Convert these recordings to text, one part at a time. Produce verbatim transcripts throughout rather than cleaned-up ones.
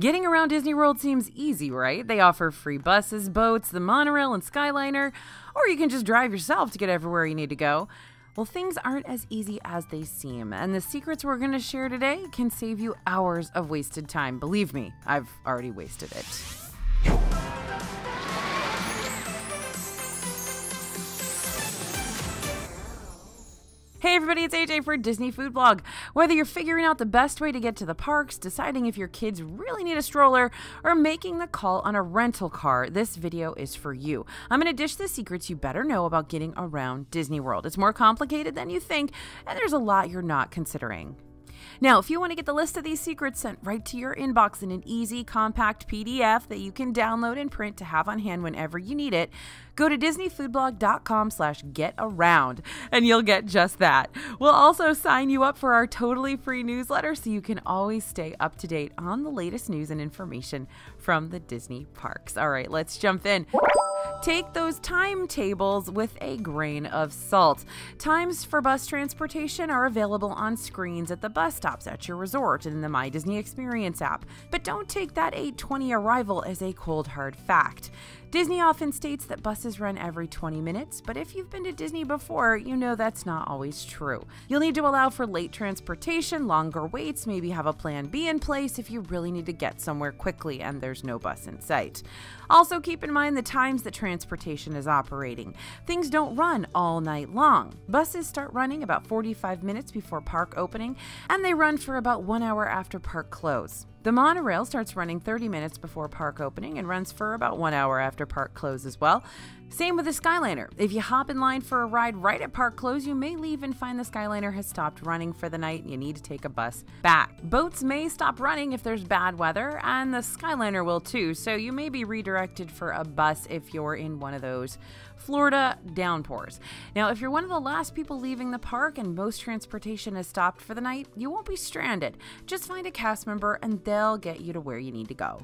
Getting around Disney World seems easy, right? They offer free buses, boats, the monorail, and Skyliner, or you can just drive yourself to get everywhere you need to go. Well, things aren't as easy as they seem, and the secrets we're going to share today can save you hours of wasted time. Believe me, I've already wasted it. Hey everybody, it's A J for Disney Food Blog. Whether you're figuring out the best way to get to the parks, deciding if your kids really need a stroller, or making the call on a rental car, this video is for you. I'm going to dish the secrets you better know about getting around Disney World. It's more complicated than you think, and there's a lot you're not considering. Now, if you want to get the list of these secrets sent right to your inbox in an easy, compact P D F that you can download and print to have on hand whenever you need it, go to disney food blog dot com slash get around and you'll get just that. We'll also sign you up for our totally free newsletter so you can always stay up to date on the latest news and information from the Disney parks. All right, let's jump in. Take those timetables with a grain of salt. Times for bus transportation are available on screens at the bus stops at your resort and in the My Disney Experience app, but don't take that eight twenty arrival as a cold hard fact. Disney often states that buses run every twenty minutes, but if you've been to Disney before, you know that's not always true. You'll need to allow for late transportation, longer waits, maybe have a plan B in place if you really need to get somewhere quickly and there's no bus in sight. Also keep in mind the times that transportation is operating. Things don't run all night long. Buses start running about forty-five minutes before park opening, and they run for about one hour after park close. The monorail starts running thirty minutes before park opening and runs for about one hour after park close as well. Same with the Skyliner. If you hop in line for a ride right at park close, you may leave and find the Skyliner has stopped running for the night and you need to take a bus back. Boats may stop running if there's bad weather, and the Skyliner will too, so you may be redirected for a bus if you're in one of those Florida downpours. Now, if you're one of the last people leaving the park and most transportation has stopped for the night, you won't be stranded. Just find a cast member and then they'll get you to where you need to go.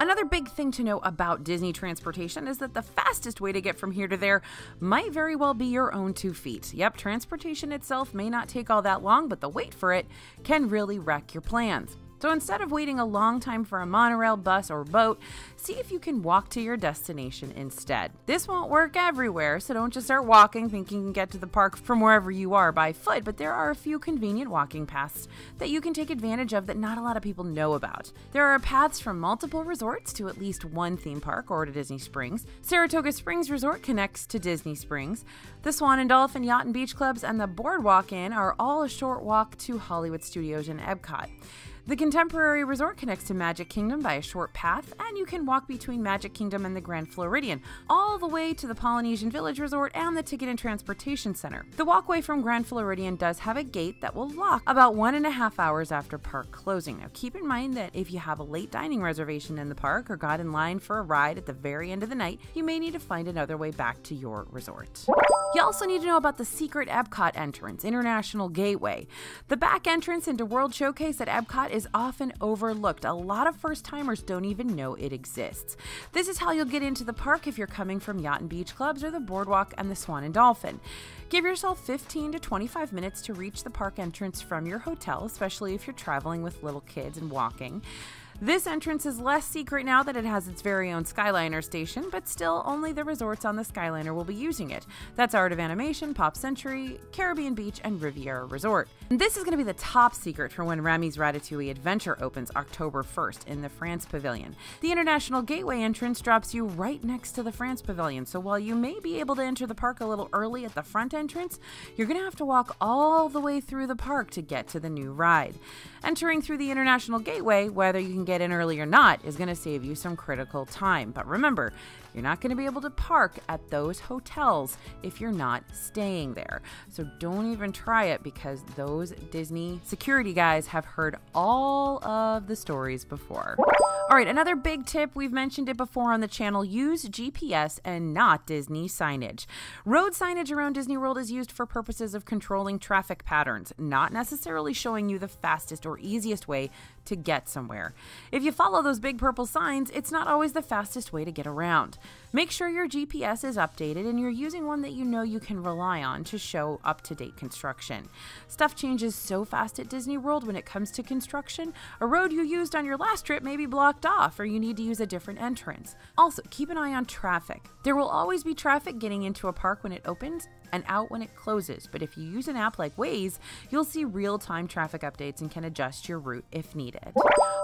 Another big thing to know about Disney transportation is that the fastest way to get from here to there might very well be your own two feet. Yep, transportation itself may not take all that long, but the wait for it can really wreck your plans. So instead of waiting a long time for a monorail, bus, or boat, see if you can walk to your destination instead. This won't work everywhere, so don't just start walking thinking you can get to the park from wherever you are by foot, but there are a few convenient walking paths that you can take advantage of that not a lot of people know about. There are paths from multiple resorts to at least one theme park or to Disney Springs. Saratoga Springs Resort connects to Disney Springs. The Swan and Dolphin, Yacht and Beach Clubs, and the Boardwalk Inn are all a short walk to Hollywood Studios and Epcot. The Contemporary Resort connects to Magic Kingdom by a short path, and you can walk between Magic Kingdom and the Grand Floridian, all the way to the Polynesian Village Resort and the Ticket and Transportation Center. The walkway from Grand Floridian does have a gate that will lock about one and a half hours after park closing. Now keep in mind that if you have a late dining reservation in the park or got in line for a ride at the very end of the night, you may need to find another way back to your resort. You also need to know about the secret Epcot entrance, International Gateway. The back entrance into World Showcase at Epcot is often overlooked. A lot of first-timers don't even know it exists. This is how you'll get into the park if you're coming from Yacht and Beach Clubs or the Boardwalk and the Swan and Dolphin. Give yourself fifteen to twenty-five minutes to reach the park entrance from your hotel, especially if you're traveling with little kids and walking. This entrance is less secret now that it has its very own Skyliner station, but still only the resorts on the Skyliner will be using it. That's Art of Animation, Pop Century, Caribbean Beach, and Riviera Resort. And this is going to be the top secret for when Remy's Ratatouille Adventure opens October first in the France Pavilion. The International Gateway entrance drops you right next to the France Pavilion, so while you may be able to enter the park a little early at the front entrance, you're going to have to walk all the way through the park to get to the new ride. Entering through the International Gateway, whether you can get in early or not, is going to save you some critical time. But remember, you're not going to be able to park at those hotels if you're not staying there. So don't even try it, because those Disney security guys have heard all of the stories before. All right, another big tip, we've mentioned it before on the channel, use G P S and not Disney signage. Road signage around Disney World is used for purposes of controlling traffic patterns, not necessarily showing you the fastest or easiest way to get somewhere. If you follow those big purple signs, it's not always the fastest way to get around. Make sure your G P S is updated and you're using one that you know you can rely on to show up-to-date construction. Stuff changes so fast at Disney World when it comes to construction. A road you used on your last trip may be blocked off, or you need to use a different entrance. Also, keep an eye on traffic. There will always be traffic getting into a park when it opens and out when it closes, but if you use an app like Waze, you'll see real-time traffic updates and can adjust your route if needed.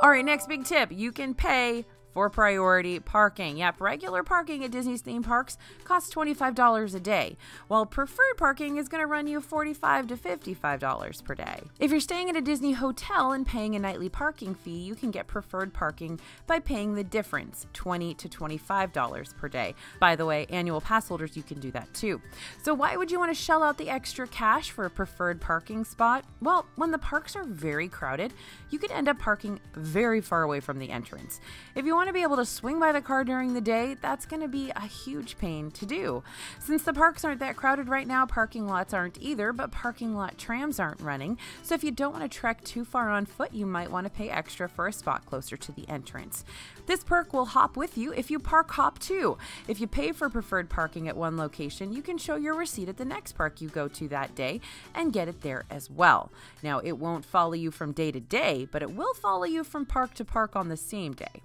All right, next big tip, you can pay for priority parking. Yep, regular parking at Disney's theme parks costs twenty-five dollars a day, while preferred parking is gonna run you forty-five to fifty-five dollars per day. If you're staying at a Disney hotel and paying a nightly parking fee, you can get preferred parking by paying the difference, twenty to twenty-five dollars per day. By the way, annual pass holders, you can do that too. So why would you wanna shell out the extra cash for a preferred parking spot? Well, when the parks are very crowded, you could end up parking very far away from the entrance. If you want to be able to swing by the car during the day, that's going to be a huge pain to do. Since the parks aren't that crowded right now, parking lots aren't either, but parking lot trams aren't running, so if you don't want to trek too far on foot, you might want to pay extra for a spot closer to the entrance. This perk will hop with you if you park hop too. If you pay for preferred parking at one location, you can show your receipt at the next park you go to that day and get it there as well. Now, it won't follow you from day to day, but it will follow you from park to park on the same day.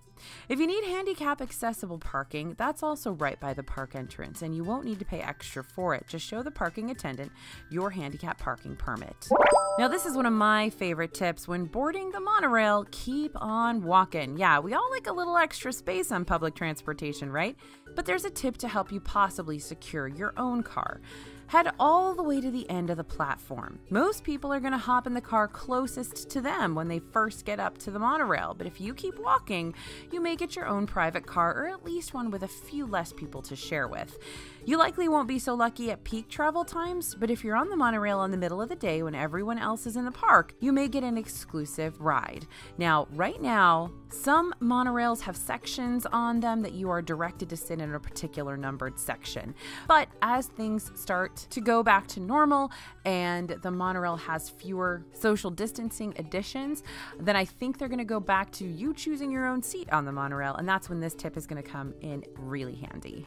If you need handicap accessible parking, that's also right by the park entrance, and you won't need to pay extra for it. Just show the parking attendant your handicap parking permit. Now, this is one of my favorite tips. When boarding the monorail, keep on walking. Yeah, we all like a little extra space on public transportation, right? But there's a tip to help you possibly secure your own car. Head all the way to the end of the platform. Most people are gonna hop in the car closest to them when they first get up to the monorail, but if you keep walking, you may get your own private car, or at least one with a few less people to share with. You likely won't be so lucky at peak travel times, but if you're on the monorail in the middle of the day when everyone else is in the park, you may get an exclusive ride. Now, right now, some monorails have sections on them that you are directed to sit in a particular numbered section. But as things start to go back to normal and the monorail has fewer social distancing additions, then I think they're going to go back to you choosing your own seat on the monorail, and that's when this tip is going to come in really handy.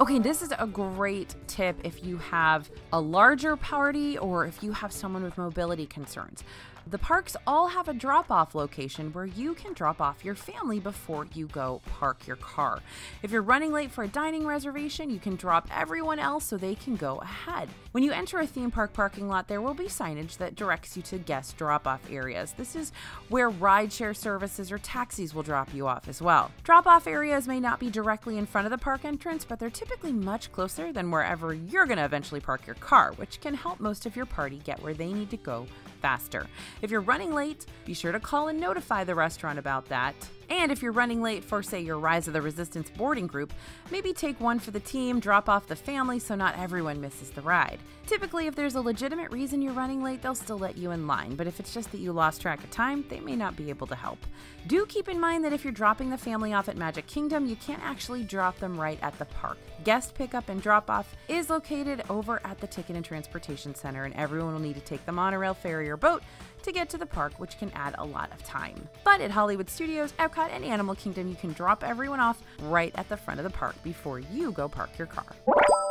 Okay, this is a great tip if you have a larger party or if you have someone with mobility concerns. The parks all have a drop-off location where you can drop off your family before you go park your car. If you're running late for a dining reservation, you can drop everyone else so they can go ahead. When you enter a theme park parking lot, there will be signage that directs you to guest drop-off areas. This is where rideshare services or taxis will drop you off as well. Drop-off areas may not be directly in front of the park entrance, but they're typically much closer than wherever you're going to eventually park your car, which can help most of your party get where they need to go faster. If you're running late, be sure to call and notify the restaurant about that. And if you're running late for, say, your Rise of the Resistance boarding group, maybe take one for the team, drop off the family so not everyone misses the ride. Typically, if there's a legitimate reason you're running late, they'll still let you in line, but if it's just that you lost track of time, they may not be able to help. Do keep in mind that if you're dropping the family off at Magic Kingdom, you can't actually drop them right at the park. Guest pickup and drop-off is located over at the Ticket and Transportation Center, and everyone will need to take the monorail, ferry, or boat to get to the park, which can add a lot of time. But at Hollywood Studios, Epcot, and Animal Kingdom, you can drop everyone off right at the front of the park before you go park your car.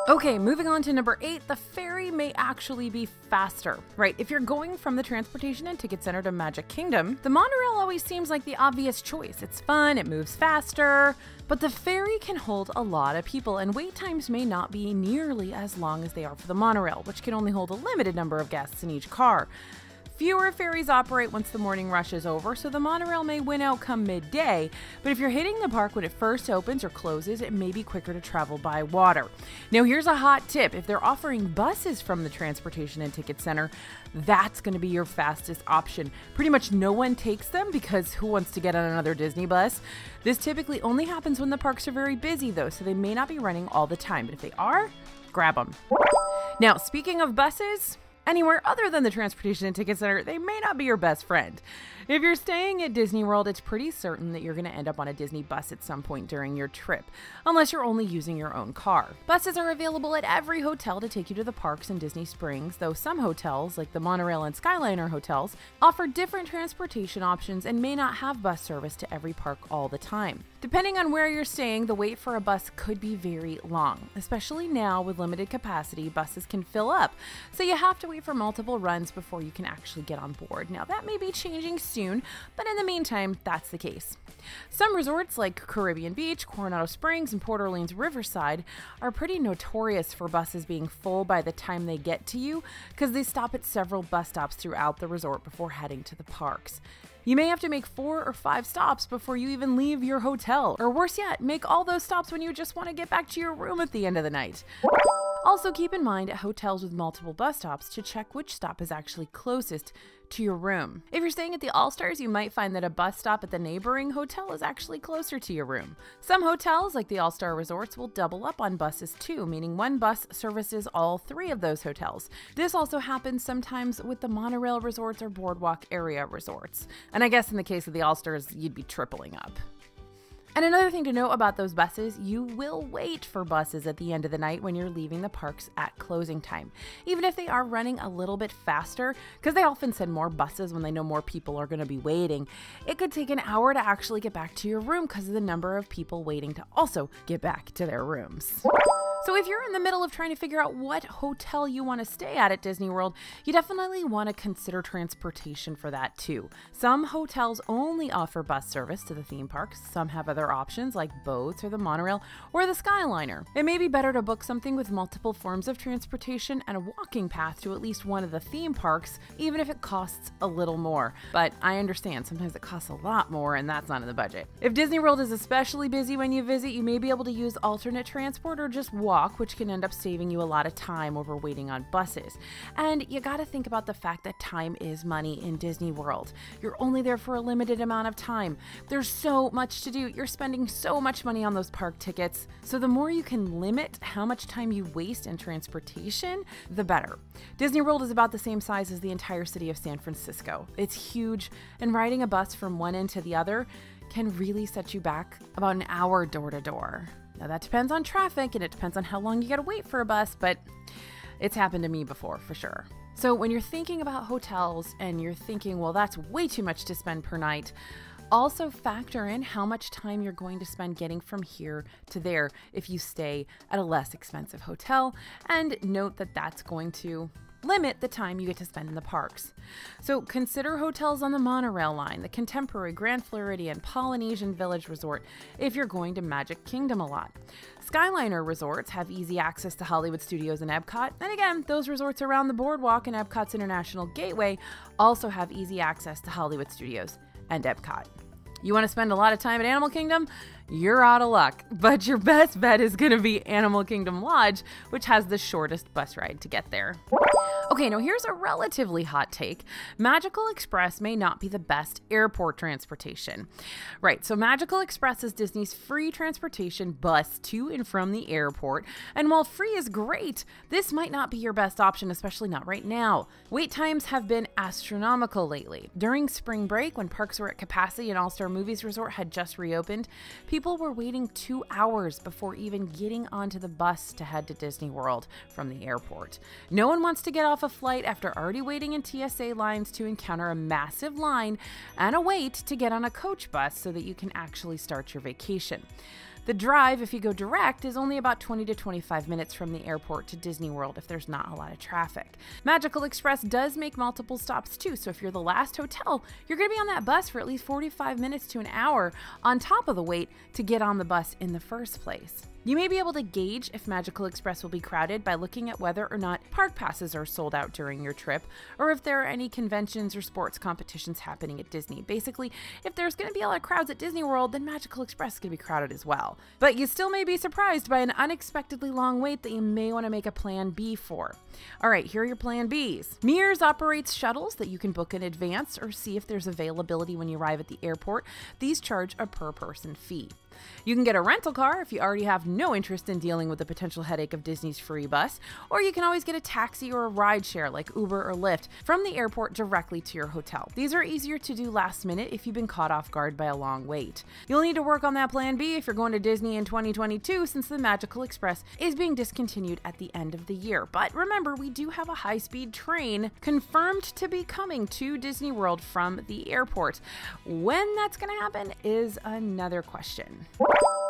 Okay, moving on to number eight, the ferry may actually be faster. Right, if you're going from the Transportation and Ticket Center to Magic Kingdom, the monorail always seems like the obvious choice. It's fun, it moves faster, but the ferry can hold a lot of people, and wait times may not be nearly as long as they are for the monorail, which can only hold a limited number of guests in each car. Fewer ferries operate once the morning rush is over, so the monorail may win out come midday, but if you're hitting the park when it first opens or closes, it may be quicker to travel by water. Now, here's a hot tip. If they're offering buses from the Transportation and Ticket Center, that's going to be your fastest option. Pretty much no one takes them because who wants to get on another Disney bus? This typically only happens when the parks are very busy, though, so they may not be running all the time, but if they are, grab them. Now, speaking of buses, anywhere other than the Transportation and Ticket Center, they may not be your best friend. If you're staying at Disney World, it's pretty certain that you're going to end up on a Disney bus at some point during your trip, unless you're only using your own car. Buses are available at every hotel to take you to the parks in Disney Springs, though some hotels, like the Monorail and Skyliner hotels, offer different transportation options and may not have bus service to every park all the time. Depending on where you're staying, the wait for a bus could be very long. Especially now with limited capacity, buses can fill up, so you have to wait for multiple runs before you can actually get on board. Now that may be changing soon, but in the meantime, that's the case. Some resorts like Caribbean Beach, Coronado Springs, and Port Orleans Riverside are pretty notorious for buses being full by the time they get to you because they stop at several bus stops throughout the resort before heading to the parks. You may have to make four or five stops before you even leave your hotel, or worse yet, make all those stops when you just want to get back to your room at the end of the night. Also keep in mind at hotels with multiple bus stops to check which stop is actually closest to your room. If you're staying at the All-Stars, you might find that a bus stop at the neighboring hotel is actually closer to your room. Some hotels, like the All-Star Resorts, will double up on buses too, meaning one bus services all three of those hotels. This also happens sometimes with the Monorail Resorts or Boardwalk area resorts. And I guess in the case of the All-Stars, you'd be tripling up. And another thing to know about those buses, you will wait for buses at the end of the night when you're leaving the parks at closing time, even if they are running a little bit faster, because they often send more buses when they know more people are going to be waiting. It could take an hour to actually get back to your room because of the number of people waiting to also get back to their rooms. So if you're in the middle of trying to figure out what hotel you want to stay at at Disney World, you definitely want to consider transportation for that too. Some hotels only offer bus service to the theme parks, some have other options like boats or the monorail or the Skyliner. It may be better to book something with multiple forms of transportation and a walking path to at least one of the theme parks, even if it costs a little more. But I understand, sometimes it costs a lot more and that's not in the budget. If Disney World is especially busy when you visit, you may be able to use alternate transport or just walk, which can end up saving you a lot of time over waiting on buses. And you gotta think about the fact that time is money in Disney World. You're only there for a limited amount of time. There's so much to do. You're spending so much money on those park tickets. So the more you can limit how much time you waste in transportation, the better. Disney World is about the same size as the entire city of San Francisco. It's huge, and riding a bus from one end to the other can really set you back about an hour door to door. Now that depends on traffic and it depends on how long you gotta wait for a bus, but it's happened to me before for sure. So when you're thinking about hotels and you're thinking, well, that's way too much to spend per night, also factor in how much time you're going to spend getting from here to there if you stay at a less expensive hotel, and note that that's going to limit the time you get to spend in the parks. So consider hotels on the monorail line, the Contemporary, Grand Floridian, Polynesian Village Resort, if you're going to Magic Kingdom a lot. Skyliner resorts have easy access to Hollywood Studios and Epcot, and again, those resorts around the boardwalk and Epcot's International Gateway also have easy access to Hollywood Studios and Epcot. You want to spend a lot of time at Animal Kingdom? You're out of luck, but your best bet is going to be Animal Kingdom Lodge, which has the shortest bus ride to get there. Okay, now here's a relatively hot take. Magical Express may not be the best airport transportation. Right, so Magical Express is Disney's free transportation bus to and from the airport, and while free is great, this might not be your best option, especially not right now. Wait times have been astronomical lately. During spring break, when parks were at capacity and All-Star Movies Resort had just reopened, people were waiting two hours before even getting onto the bus to head to Disney World from the airport. No one wants to get off a flight after already waiting in T S A lines to encounter a massive line and a wait to get on a coach bus so that you can actually start your vacation. The drive, if you go direct, is only about twenty to twenty-five minutes from the airport to Disney World if there's not a lot of traffic. Magical Express does make multiple stops too, so if you're the last hotel, you're going to be on that bus for at least forty-five minutes to an hour on top of the wait to get on the bus in the first place. You may be able to gauge if Magical Express will be crowded by looking at whether or not park passes are sold out during your trip, or if there are any conventions or sports competitions happening at Disney. Basically, if there's going to be a lot of crowds at Disney World, then Magical Express is going to be crowded as well. But you still may be surprised by an unexpectedly long wait that you may want to make a plan B for. All right, here are your plan Bs. Mears operates shuttles that you can book in advance or see if there's availability when you arrive at the airport. These charge a per person fee. You can get a rental car if you already have no interest in dealing with the potential headache of Disney's free bus, or you can always get a taxi or a rideshare like Uber or Lyft from the airport directly to your hotel. These are easier to do last minute if you've been caught off guard by a long wait. You'll need to work on that plan B if you're going to Disney in twenty twenty-two, since the Magical Express is being discontinued at the end of the year. But remember, we do have a high-speed train confirmed to be coming to Disney World from the airport. When that's going to happen is another question.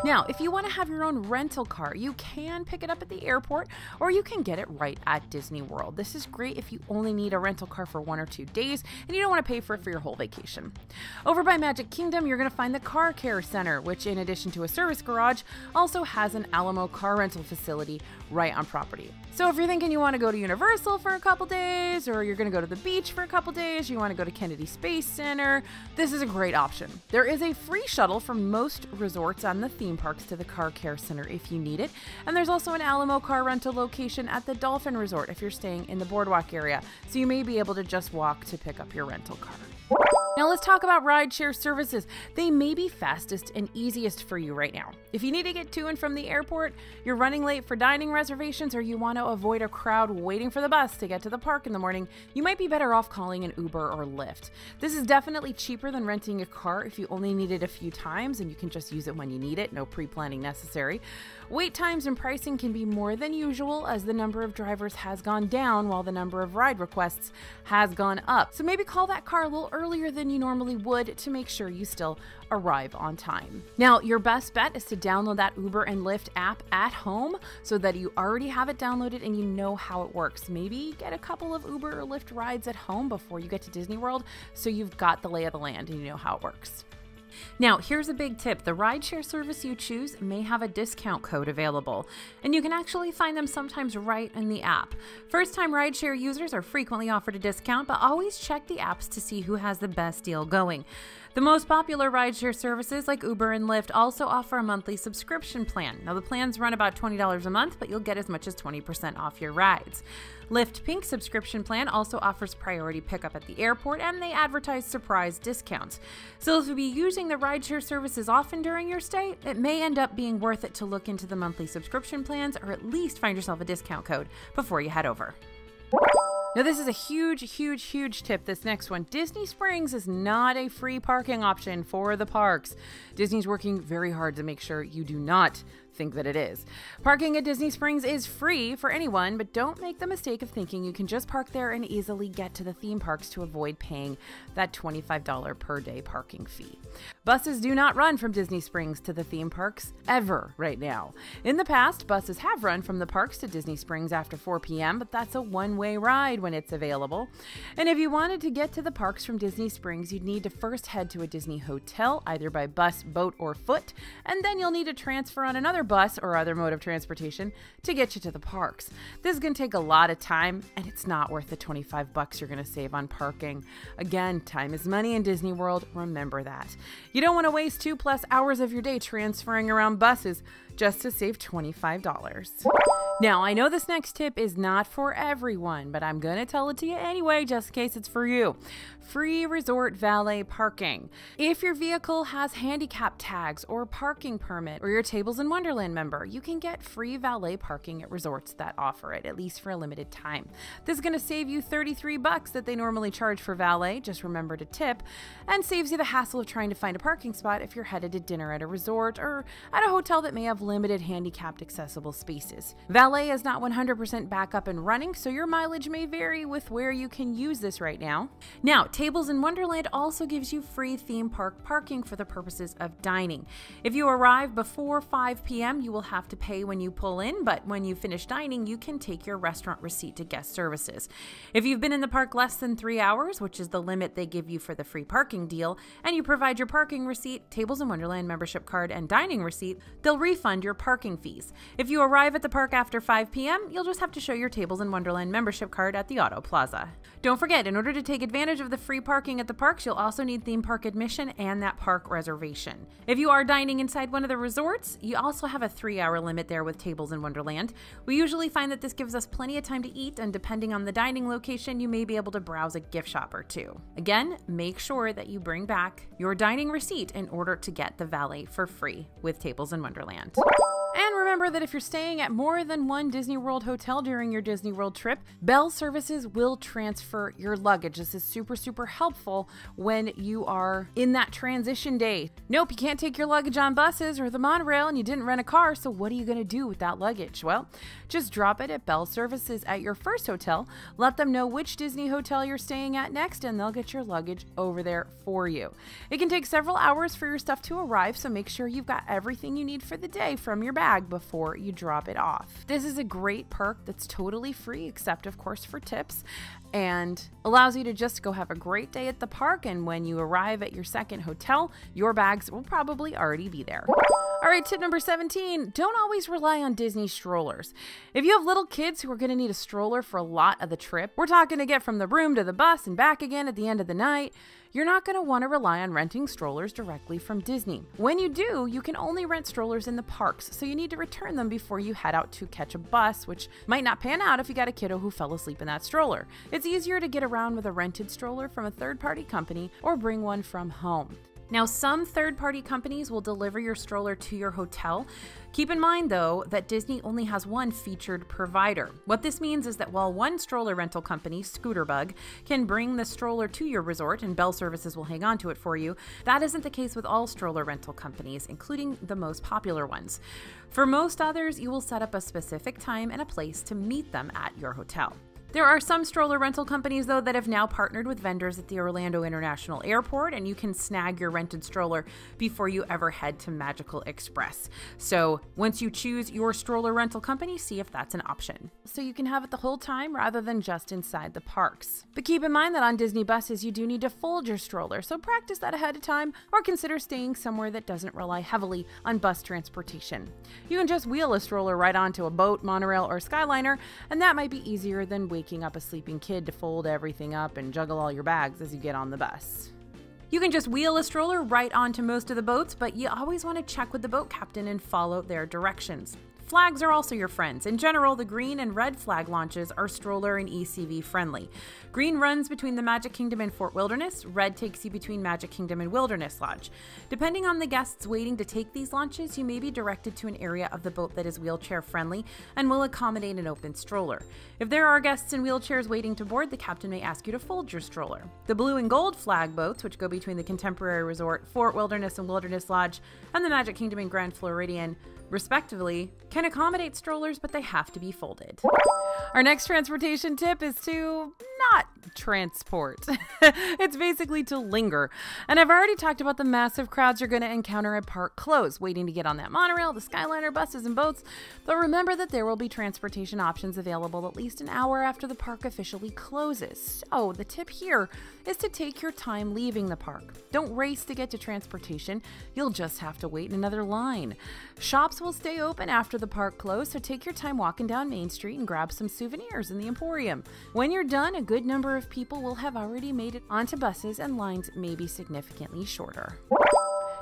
Now, if you want to have your own rental car, you can pick it up at the airport, or you can get it right at Disney World. This is great if you only need a rental car for one or two days and you don't want to pay for it for your whole vacation. Over by Magic Kingdom, you're going to find the Car Care Center, which in addition to a service garage, also has an Alamo car rental facility right on property. So if you're thinking you want to go to Universal for a couple days, or you're going to go to the beach for a couple days, you want to go to Kennedy Space Center, this is a great option. There is a free shuttle from most resorts on the theme parks to the Car Care Center if you need it, and there's also an Alamo car rental location at the Dolphin Resort if you're staying in the Boardwalk area, so you may be able to just walk to pick up your rental car. Now let's talk about rideshare services. They may be fastest and easiest for you right now. If you need to get to and from the airport, you're running late for dining reservations, or you want to avoid a crowd waiting for the bus to get to the park in the morning, you might be better off calling an Uber or Lyft. This is definitely cheaper than renting a car if you only need it a few times and you can just use it when you need it, no pre-planning necessary. Wait times and pricing can be more than usual as the number of drivers has gone down while the number of ride requests has gone up. So maybe call that car a little earlier than you normally would to make sure you still arrive on time. Now, your best bet is to download that Uber and Lyft app at home so that you already have it downloaded and you know how it works. Maybe get a couple of Uber or Lyft rides at home before you get to Disney World so you've got the lay of the land and you know how it works. Now, here's a big tip. The rideshare service you choose may have a discount code available, and you can actually find them sometimes right in the app. First-time rideshare users are frequently offered a discount, but always check the apps to see who has the best deal going. The most popular rideshare services like Uber and Lyft also offer a monthly subscription plan. Now, the plans run about twenty dollars a month, but you'll get as much as twenty percent off your rides. Lyft Pink's subscription plan also offers priority pickup at the airport, and they advertise surprise discounts. So if you'll be using the rideshare services often during your stay, it may end up being worth it to look into the monthly subscription plans or at least find yourself a discount code before you head over. Now, this is a huge, huge, huge tip, this next one. Disney Springs is not a free parking option for the parks. Disney's working very hard to make sure you do not think that it is. Parking at Disney Springs is free for anyone, but don't make the mistake of thinking you can just park there and easily get to the theme parks to avoid paying that twenty-five dollars per day parking fee. Buses do not run from Disney Springs to the theme parks ever right now. In the past, buses have run from the parks to Disney Springs after four p m, but that's a one-way ride when it's available. And if you wanted to get to the parks from Disney Springs, you'd need to first head to a Disney hotel, either by bus, boat, or foot, and then you'll need to transfer on another bus or other mode of transportation to get you to the parks. This is going to take a lot of time, and it's not worth the twenty-five bucks you're going to save on parking. Again, time is money in Disney World. Remember that. You don't want to waste two plus hours of your day transferring around buses just to save twenty-five dollars. Now, I know this next tip is not for everyone, but I'm going to tell it to you anyway, just in case it's for you. Free resort valet parking. If your vehicle has handicap tags or parking permit, or your Tables in Wonderland member, you can get free valet parking at resorts that offer it, at least for a limited time. This is going to save you thirty-three bucks that they normally charge for valet, just remember to tip, and saves you the hassle of trying to find a parking spot if you're headed to dinner at a resort or at a hotel that may have limited handicapped accessible spaces. Valet is not one hundred percent back up and running, so your mileage may vary with where you can use this right now. Now, Tables in Wonderland also gives you free theme park parking for the purposes of dining. If you arrive before five p m, you will have to pay when you pull in, but when you finish dining, you can take your restaurant receipt to guest services. If you've been in the park less than three hours, which is the limit they give you for the free parking deal, and you provide your parking receipt, Tables in Wonderland membership card, and dining receipt, they'll refund your parking fees. If you arrive at the park after after five p m, you'll just have to show your Tables in Wonderland membership card at the Auto Plaza. Don't forget, in order to take advantage of the free parking at the parks, you'll also need theme park admission and that park reservation. If you are dining inside one of the resorts, you also have a three hour limit there with Tables in Wonderland. We usually find that this gives us plenty of time to eat, and depending on the dining location, you may be able to browse a gift shop or two. Again, make sure that you bring back your dining receipt in order to get the valet for free with Tables in Wonderland. And remember that if you're staying at more than one Disney World hotel during your Disney World trip, Bell Services will transfer your luggage. This is super, super helpful when you are in that transition day. Nope, you can't take your luggage on buses or the monorail, and you didn't rent a car, so what are you going to do with that luggage? Well, just drop it at Bell Services at your first hotel. Let them know which Disney hotel you're staying at next, and they'll get your luggage over there for you. It can take several hours for your stuff to arrive, so make sure you've got everything you need for the day from your bag before you drop it off. This is a great perk that's totally free, except of course for tips, and allows you to just go have a great day at the park, and when you arrive at your second hotel, your bags will probably already be there. All right, tip number seventeen, don't always rely on Disney strollers. If you have little kids who are gonna need a stroller for a lot of the trip, we're talking to get from the room to the bus and back again at the end of the night, you're not gonna wanna rely on renting strollers directly from Disney. When you do, you can only rent strollers in the parks, so you need to return them before you head out to catch a bus, which might not pan out if you got a kiddo who fell asleep in that stroller. It's easier to get around with a rented stroller from a third-party company or bring one from home. Now, some third-party companies will deliver your stroller to your hotel. Keep in mind, though, that Disney only has one featured provider. What this means is that while one stroller rental company, Scooterbug, can bring the stroller to your resort and Bell Services will hang on to it for you, that isn't the case with all stroller rental companies, including the most popular ones. For most others, you will set up a specific time and a place to meet them at your hotel. There are some stroller rental companies, though, that have now partnered with vendors at the Orlando International Airport, and you can snag your rented stroller before you ever head to Magical Express. So once you choose your stroller rental company, see if that's an option. So you can have it the whole time rather than just inside the parks. But keep in mind that on Disney buses, you do need to fold your stroller, so practice that ahead of time or consider staying somewhere that doesn't rely heavily on bus transportation. You can just wheel a stroller right onto a boat, monorail, or Skyliner, and that might be easier than waiting up a sleeping kid to fold everything up and juggle all your bags as you get on the bus. You can just wheel a stroller right onto most of the boats, but you always want to check with the boat captain and follow their directions. Flags are also your friends. In general, the green and red flag launches are stroller and E C V friendly. Green runs between the Magic Kingdom and Fort Wilderness. Red takes you between Magic Kingdom and Wilderness Lodge. Depending on the guests waiting to take these launches, you may be directed to an area of the boat that is wheelchair friendly and will accommodate an open stroller. If there are guests in wheelchairs waiting to board, the captain may ask you to fold your stroller. The blue and gold flag boats, which go between the Contemporary Resort, Fort Wilderness and Wilderness Lodge, and the Magic Kingdom and Grand Floridian, respectively, can accommodate strollers, but they have to be folded. Our next transportation tip is to not transport. It's basically to linger. And I've already talked about the massive crowds you're going to encounter at park close, waiting to get on that monorail, the Skyliner, buses, and boats. But remember that there will be transportation options available at least an hour after the park officially closes. So the tip here is to take your time leaving the park. Don't race to get to transportation. You'll just have to wait in another line. Shops will stay open after the park close, so take your time walking down Main Street and grab some souvenirs in the Emporium. When you're done, a good number of people will have already made it onto buses, and lines may be significantly shorter.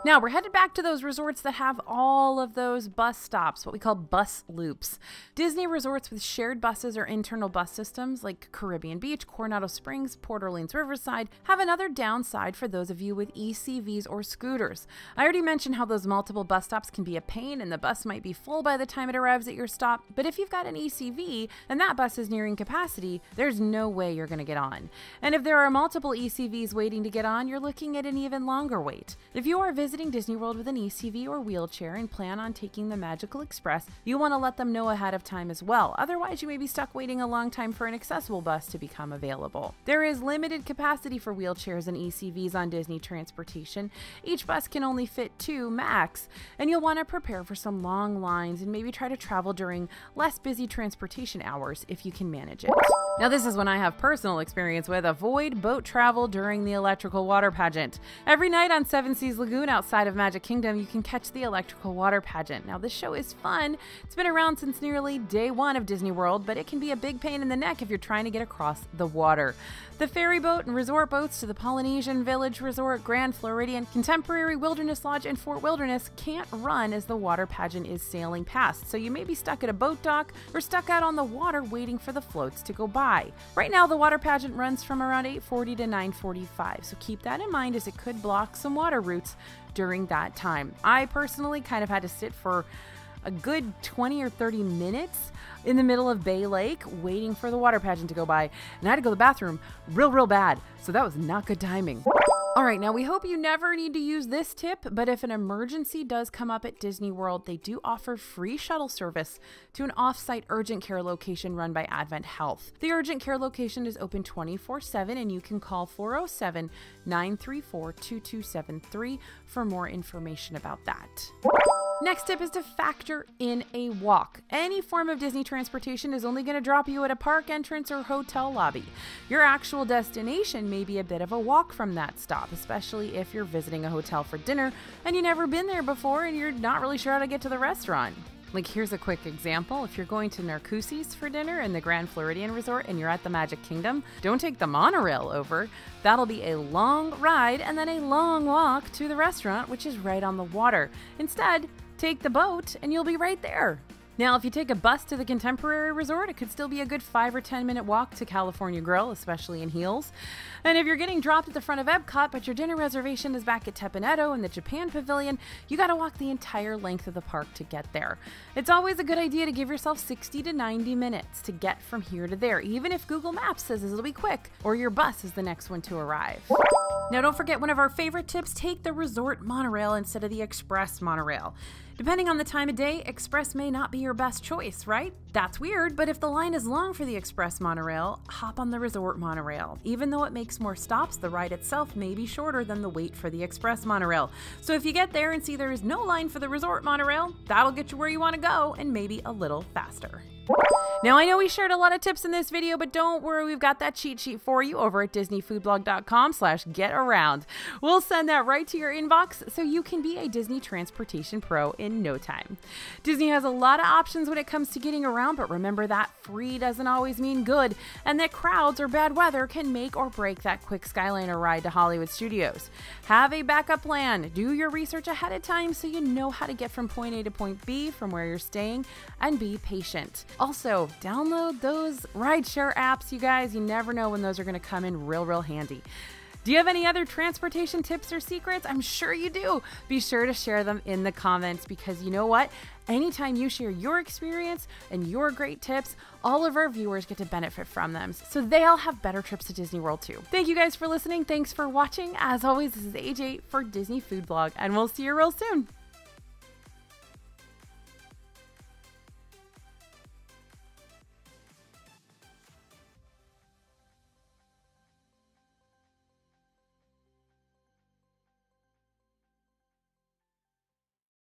Now we're headed back to those resorts that have all of those bus stops, what we call bus loops. Disney resorts with shared buses or internal bus systems like Caribbean Beach, Coronado Springs, Port Orleans Riverside have another downside for those of you with E C Vs or scooters. I already mentioned how those multiple bus stops can be a pain and the bus might be full by the time it arrives at your stop, but if you've got an E C V and that bus is nearing capacity, there's no way you're gonna get on. And if there are multiple E C Vs waiting to get on, you're looking at an even longer wait. If you are visiting Visiting Disney World with an E C V or wheelchair and plan on taking the Magical Express, you want to let them know ahead of time as well. Otherwise, you may be stuck waiting a long time for an accessible bus to become available. There is limited capacity for wheelchairs and E C Vs on Disney transportation. Each bus can only fit two max, and you'll want to prepare for some long lines and maybe try to travel during less busy transportation hours if you can manage it. Now, this is one I have personal experience with. Avoid boat travel during the Electrical Water Pageant. Every night on Seven Seas Lagoon outside outside of Magic Kingdom, you can catch the Electrical Water Pageant. Now, this show is fun. It's been around since nearly day one of Disney World, but it can be a big pain in the neck if you're trying to get across the water. The ferry boat and resort boats to the Polynesian Village Resort, Grand Floridian, Contemporary, Wilderness Lodge, and Fort Wilderness can't run as the water pageant is sailing past, so you may be stuck at a boat dock or stuck out on the water waiting for the floats to go by. Right now, the water pageant runs from around eight forty to nine forty-five, so keep that in mind as it could block some water routes during that time. I personally kind of had to sit for a good twenty or thirty minutes in the middle of Bay Lake waiting for the water pageant to go by, and I had to go to the bathroom real, real bad, so that was not good timing. All right, now we hope you never need to use this tip, but if an emergency does come up at Disney World, they do offer free shuttle service to an off-site urgent care location run by Advent Health. The urgent care location is open twenty-four seven, and you can call four oh seven, nine three four, two two seven three for more information about that. Next tip is to factor in a walk. Any form of Disney transportation is only going to drop you at a park entrance or hotel lobby. Your actual destination may be a bit of a walk from that stop, especially if you're visiting a hotel for dinner and you've never been there before and you're not really sure how to get to the restaurant. Like, here's a quick example. If you're going to Narcoossee's for dinner in the Grand Floridian Resort and you're at the Magic Kingdom, don't take the monorail over. That'll be a long ride and then a long walk to the restaurant, which is right on the water. Instead, take the boat and you'll be right there. Now, if you take a bus to the Contemporary Resort, it could still be a good five or ten minute walk to California Grill, especially in heels. And if you're getting dropped at the front of Epcot, but your dinner reservation is back at Tepanetto in the Japan Pavilion, you gotta walk the entire length of the park to get there. It's always a good idea to give yourself sixty to ninety minutes to get from here to there, even if Google Maps says it'll be quick or your bus is the next one to arrive. Now, don't forget one of our favorite tips, take the resort monorail instead of the express monorail. Depending on the time of day, express may not be your best choice, right? That's weird, but if the line is long for the express monorail, hop on the resort monorail. Even though it makes more stops, the ride itself may be shorter than the wait for the express monorail. So if you get there and see there is no line for the resort monorail, that'll get you where you want to go and maybe a little faster. Now, I know we shared a lot of tips in this video, but don't worry, we've got that cheat sheet for you over at disney food blog dot com slash get around. We'll send that right to your inbox so you can be a Disney transportation pro in no time. Disney has a lot of options when it comes to getting around, but remember that free doesn't always mean good, and that crowds or bad weather can make or break that quick Skyliner ride to Hollywood Studios. Have a backup plan. Do your research ahead of time so you know how to get from point A to point B from where you're staying, and be patient. Also, download those rideshare apps, you guys. You never know when those are going to come in real, real handy. Do you have any other transportation tips or secrets? I'm sure you do. Be sure to share them in the comments, because you know what? Anytime you share your experience and your great tips, all of our viewers get to benefit from them, so they'll have better trips to Disney World too. Thank you guys for listening. Thanks for watching. As always, this is A J for Disney Food Blog, and we'll see you real soon.